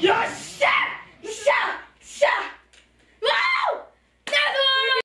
Yes!